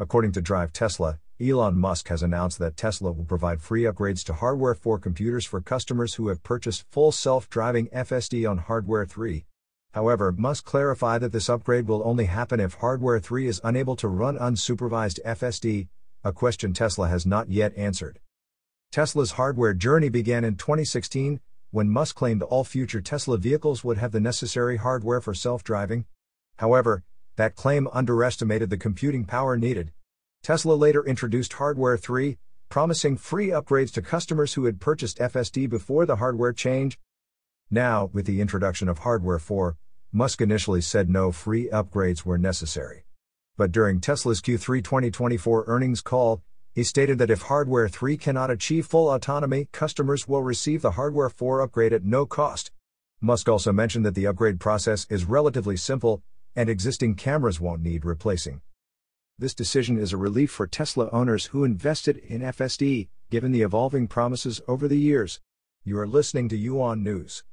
According to Drive Tesla, Elon Musk has announced that Tesla will provide free upgrades to Hardware 4 computers for customers who have purchased full self-driving FSD on Hardware 3. However, Musk clarified that this upgrade will only happen if Hardware 3 is unable to run unsupervised FSD, a question Tesla has not yet answered. Tesla's hardware journey began in 2016, when Musk claimed all future Tesla vehicles would have the necessary hardware for self-driving. However, that claim underestimated the computing power needed. Tesla later introduced Hardware 3, promising free upgrades to customers who had purchased FSD before the hardware change. Now, with the introduction of Hardware 4, Musk initially said no free upgrades were necessary. But during Tesla's Q3 2024 earnings call, he stated that if Hardware 3 cannot achieve full autonomy, customers will receive the Hardware 4 upgrade at no cost. Musk also mentioned that the upgrade process is relatively simple, and existing cameras won't need replacing. This decision is a relief for Tesla owners who invested in FSD, given the evolving promises over the years. You are listening to Yuan News.